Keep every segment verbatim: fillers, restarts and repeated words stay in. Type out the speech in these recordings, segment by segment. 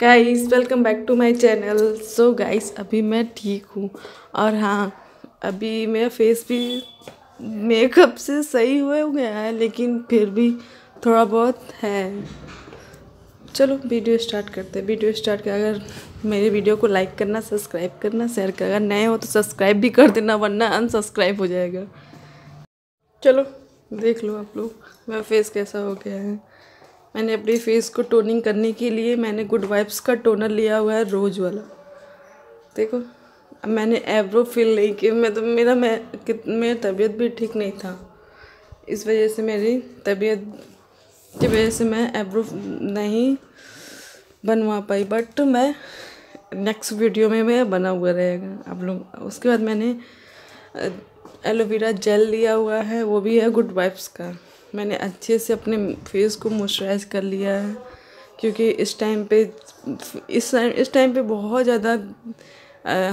Guys welcome back to my channel. So guys अभी मैं ठीक हूँ और हाँ अभी मेरा फेस भी मेकअप से सही हुए हो गया है, लेकिन फिर भी थोड़ा बहुत है। चलो वीडियो स्टार्ट करते हैं। वीडियो स्टार्ट कर अगर मेरे वीडियो को लाइक करना, सब्सक्राइब करना, शेयर करना, अगर नए हो तो सब्सक्राइब भी कर देना वरना अनसब्सक्राइब हो जाएगा। चलो देख लो आप लोग मेरा फेस कैसा हो गया है। मैंने अपने फेस को टोनिंग करने के लिए मैंने गुड वाइब्स का टोनर लिया हुआ है, रोज़ वाला। देखो अब मैंने एब्रो फील नहीं किया। मैं तो मेरा मैं मेरी तबीयत भी ठीक नहीं था, इस वजह से मेरी तबीयत की वजह से मैं एब्रो नहीं बनवा पाई, बट मैं नेक्स्ट वीडियो में मैं बना हुआ रहेगा आप लोग। उसके बाद मैंने एलोवेरा जेल लिया हुआ है, वो भी है गुड वाइब्स का। मैंने अच्छे से अपने फेस को मॉइस्चराइज कर लिया है, क्योंकि इस टाइम पे इस टाइम इस टाइम पे बहुत ज़्यादा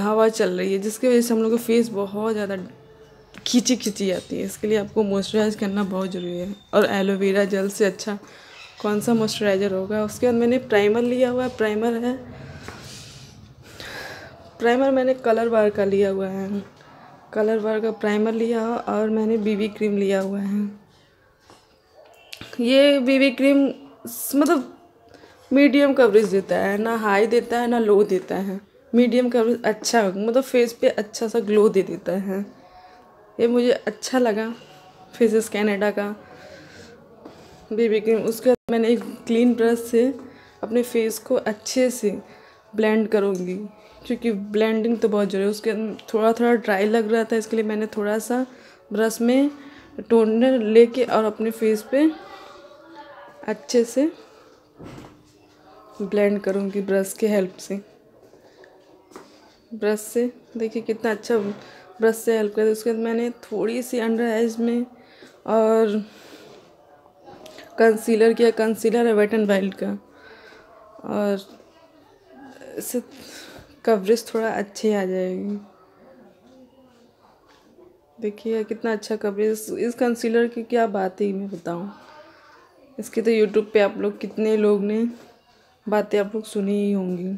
हवा चल रही है, जिसकी वजह से हम लोग का फेस बहुत ज़्यादा खींची खींची आती है। इसके लिए आपको मॉइस्चराइज करना बहुत ज़रूरी है, और एलोवेरा जेल से अच्छा कौन सा मॉइस्चराइज़र होगा। उसके बाद मैंने प्राइमर लिया हुआ है, प्राइमर है प्राइमर मैंने कलर बार का लिया हुआ है, कलर बार का प्राइमर लिया, और मैंने बीबी क्रीम लिया हुआ है। ये बीबी क्रीम मतलब मीडियम कवरेज देता है, ना हाई देता है ना लो देता है, मीडियम कवरेज। अच्छा मतलब फेस पे अच्छा सा ग्लो दे देता है। ये मुझे अच्छा लगा फेसेस कैनेडा का बीबी क्रीम। उसके बाद मैंने एक क्लीन ब्रश से अपने फेस को अच्छे से ब्लेंड करूँगी, क्योंकि ब्लेंडिंग तो बहुत ज़रूरी है। उसके थोड़ा थोड़ा ड्राई लग रहा था, इसके लिए मैंने थोड़ा सा ब्रश में टोनर लेके और अपने फेस पे अच्छे से ब्लेंड करूँगी ब्रश के हेल्प से। ब्रश से देखिए कितना अच्छा ब्रश से हेल्प करती। उसके बाद मैंने थोड़ी सी अंडर आइज में और कंसीलर किया, कंसीलर है वेट एंड वाइल्ड का, और इससे कवरेज थोड़ा अच्छी आ जाएगी। देखिए कितना अच्छा कवरेज इस कंसीलर की, क्या बात है मैं बताऊँ। इसके तो यूट्यूब पे आप लोग कितने लोग ने बातें आप लोग सुनी ही होंगी।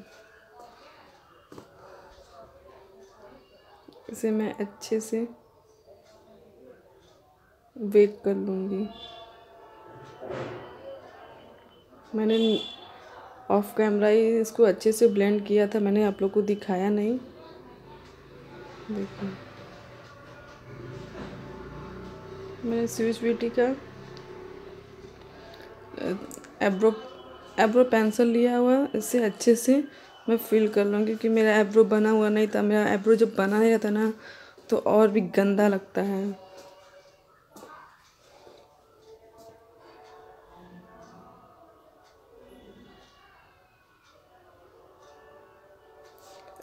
इसे मैं अच्छे से बेक कर लूँगी। मैंने ऑफ कैमरा ही इसको अच्छे से ब्लेंड किया था, मैंने आप लोग को दिखाया नहीं। देखिए मैंने स्विस ब्यूटी का एब्रो एब्रो पेंसिल लिया हुआ, इससे अच्छे से मैं फिल कर लूँगी, क्योंकि मेरा एब्रो बना हुआ नहीं था। मेरा एब्रो जब बना नहीं रहता ना तो और भी गंदा लगता है।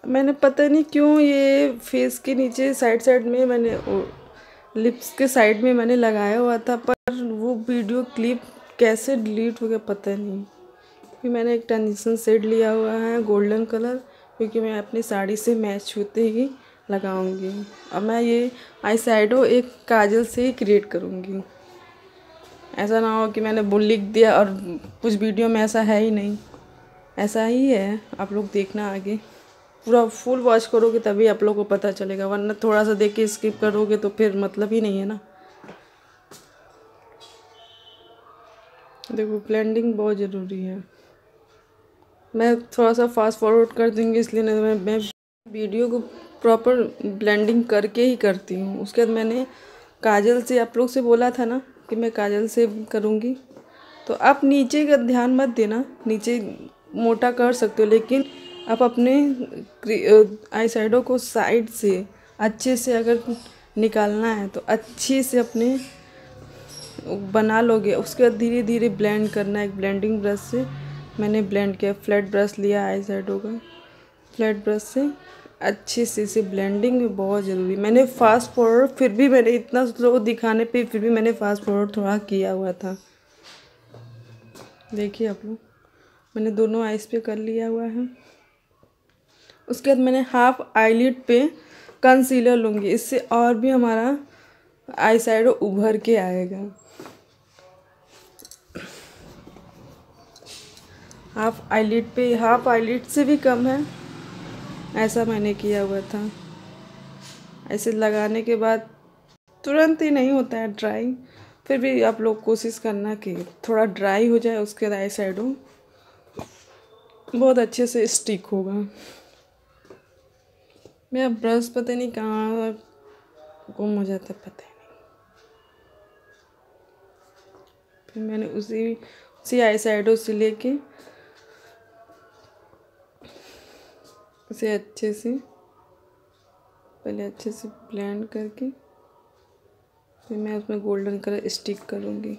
मैंने पता नहीं क्यों ये फेस के नीचे साइड साइड में मैंने लिप्स के साइड में मैंने लगाया हुआ था, पर वो वीडियो क्लिप कैसे डिलीट हो गया पता नहीं। फिर मैंने एक ट्रांजिशन शेड लिया हुआ है गोल्डन कलर, क्योंकि मैं अपनी साड़ी से मैच होते ही लगाऊंगी। अब मैं ये आई शैडो एक काजल से ही क्रिएट करूंगी, ऐसा ना हो कि मैंने बोल लिख दिया और कुछ वीडियो में ऐसा है ही नहीं, ऐसा ही है। आप लोग देखना आगे, पूरा फुल वॉच करोगे तभी आप लोगों को पता चलेगा, वरना थोड़ा सा देख के स्किप करोगे तो फिर मतलब ही नहीं है ना। देखो ब्लेंडिंग बहुत ज़रूरी है। मैं थोड़ा सा फास्ट फॉरवर्ड कर दूँगी, इसलिए मैं मैं वीडियो को प्रॉपर ब्लेंडिंग करके ही करती हूँ। उसके बाद मैंने काजल से आप लोग से बोला था ना कि मैं काजल से करूँगी, तो आप नीचे का ध्यान मत देना, नीचे मोटा कर सकते हो, लेकिन आप अपने आई शैडो को साइड से अच्छे से अगर निकालना है तो अच्छे से अपने बना लोगे। उसके बाद धीरे धीरे ब्लेंड करना। एक ब्लेंडिंग ब्रश से मैंने ब्लेंड किया, फ्लैट ब्रश लिया आई शैडो का, फ्लैट ब्रश से अच्छे से इसे ब्लेंडिंग में बहुत ज़रूरी। मैंने फास्ट फॉरवर्ड फिर भी मैंने इतना स्लो दिखाने पे फिर भी मैंने फास्ट फॉरवर्ड थोड़ा किया हुआ था। देखिए आप लोग मैंने दोनों आइज़ पे कर लिया हुआ है। उसके बाद मैंने हाफ आईलिड पे कंसीलर लूँगी, इससे और भी हमारा आई शैडो उभर के आएगा। हाफ आईलिड पे, हाफ आईलिड से भी कम है, ऐसा मैंने किया हुआ था। ऐसे लगाने के बाद तुरंत ही नहीं होता है ड्राई, फिर भी आप लोग कोशिश करना कि थोड़ा ड्राई हो जाए, उसके राइट साइडों बहुत अच्छे से स्टिक होगा। मेरा ब्रश पता नहीं कहाँ गुम हो जाता है, पता नहीं। फिर मैंने उसी उसी आई साइडों से लेके उसे अच्छे से पहले अच्छे से ब्लेंड करके फिर मैं उसमें गोल्डन कलर स्टिक करूँगी।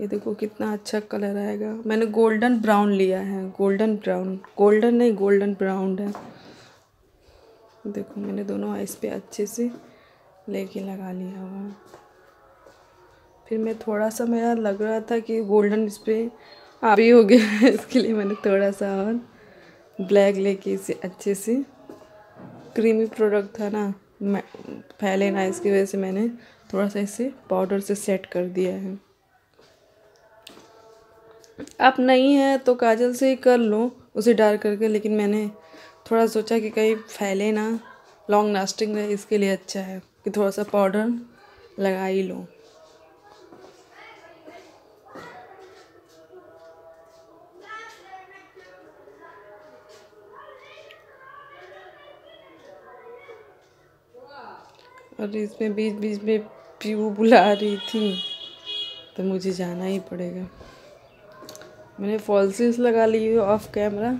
ये देखो कितना अच्छा कलर आएगा। मैंने गोल्डन ब्राउन लिया है, गोल्डन ब्राउन, गोल्डन नहीं गोल्डन ब्राउन है। देखो मैंने दोनों आइस पे अच्छे से लेके लगा लिया हुआ। फिर मैं थोड़ा सा, मेरा लग रहा था कि गोल्डन इस पर हावी हो गया है, इसके लिए मैंने थोड़ा सा और ब्लैक लेके इसे अच्छे से, क्रीमी प्रोडक्ट था ना, मैं फैले ना इसकी वजह से मैंने थोड़ा सा इसे पाउडर से सेट कर दिया है। आप नहीं है तो काजल से ही कर लो उसे डार्क करके, लेकिन मैंने थोड़ा सोचा कि कहीं फैले ना, लॉन्ग लास्टिंग रहे, इसके लिए अच्छा है कि थोड़ा सा पाउडर लगा ही लो। और इसमें बीच बीच में पीयू बुला रही थी तो मुझे जाना ही पड़ेगा। मैंने फॉल्सेस लगा ली है ऑफ कैमरा,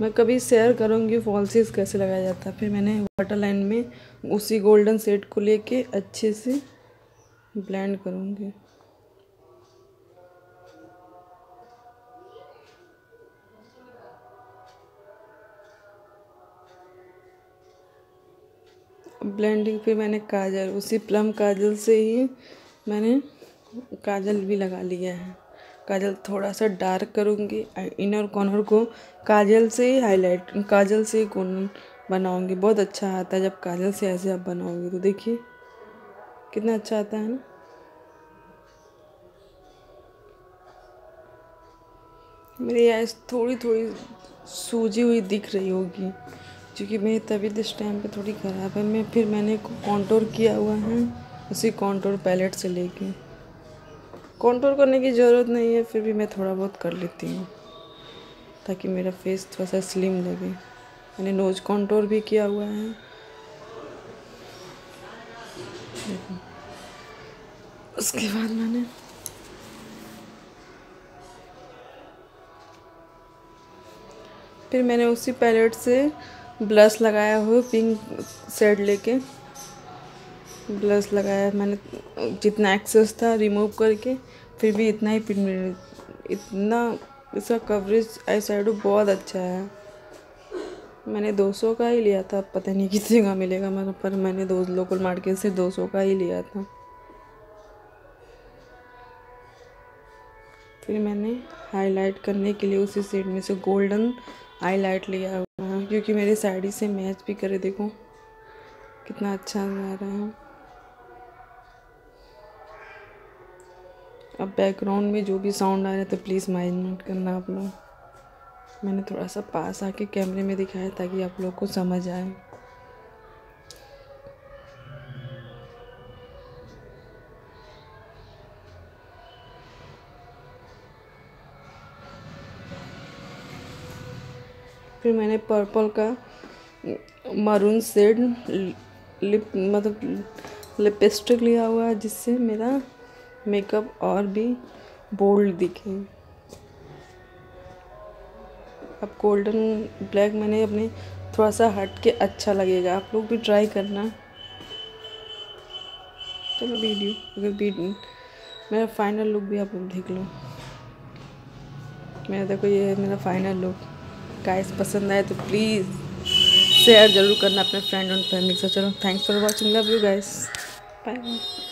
मैं कभी शेयर करूँगी फॉल्सेस कैसे लगाया जाता है। फिर मैंने वाटर लाइन में उसी गोल्डन शेड को लेके अच्छे से ब्लेंड करूँगी। ब्लेंडिंग पे मैंने काजल, उसी प्लम काजल से ही मैंने काजल भी लगा लिया है। काजल थोड़ा सा डार्क करूँगी, इनर कॉर्नर को काजल से ही हाईलाइट, काजल से ही कॉर्नर बनाऊँगी। बहुत अच्छा आता है जब काजल से ऐसे आप बनाओगे तो, देखिए कितना अच्छा आता है ना। मेरी आइज़ थोड़ी थोड़ी सूजी हुई दिख रही होगी क्योंकि मेरी तबीयत इस टाइम पे थोड़ी ख़राब है। मैं फिर मैंने कॉन्टूर किया हुआ है उसी कॉन्टूर पैलेट से लेके। कॉन्टूर करने की ज़रूरत नहीं है, फिर भी मैं थोड़ा बहुत कर लेती हूँ ताकि मेरा फेस थोड़ा सा स्लिम लगे। मैंने नोज कॉन्टूर भी किया हुआ है, उसके बाद मैंने फिर मैंने उसी पैलेट से ब्लश लगाया हुआ, पिंक शेड लेके ब्लश लगाया। मैंने जितना एक्सेस था रिमूव करके, फिर भी इतना ही पिगमेंट, इतना इसका कवरेज आई शेडो बहुत अच्छा है। मैंने दो सौ का ही लिया था, पता नहीं कितने का मिलेगा मेरे, पर मैंने दो लोकल मार्केट से दो सौ का ही लिया था। फिर मैंने हाईलाइट करने के लिए उसी शेड में से गोल्डन हाईलाइट लिया क्योंकि मेरे साड़ी से मैच भी करे। देखो कितना अच्छा आ रहा है। अब बैकग्राउंड में जो भी साउंड आ रहा है तो प्लीज़ माइंड नोट करना आप लोग। मैंने थोड़ा सा पास आके कैमरे में दिखाया ताकि आप लोग को समझ आए। फिर मैंने पर्पल का मरून शेड लिप, मतलब लिपस्टिक लिया हुआ है जिससे मेरा मेकअप और भी बोल्ड दिखे। अब गोल्डन ब्लैक मैंने अपने थोड़ा सा हट के अच्छा लगेगा, आप लोग भी ट्राई करना। चलो वीडियो अगर वीडियो मेरा फाइनल लुक भी आप लोग देख लो। मेरा देखो ये है मेरा फाइनल लुक। गाइस पसंद आए तो प्लीज़ शेयर जरूर करना अपने फ्रेंड और फैमिली से। चलो thanks for watching, love you guys, bye.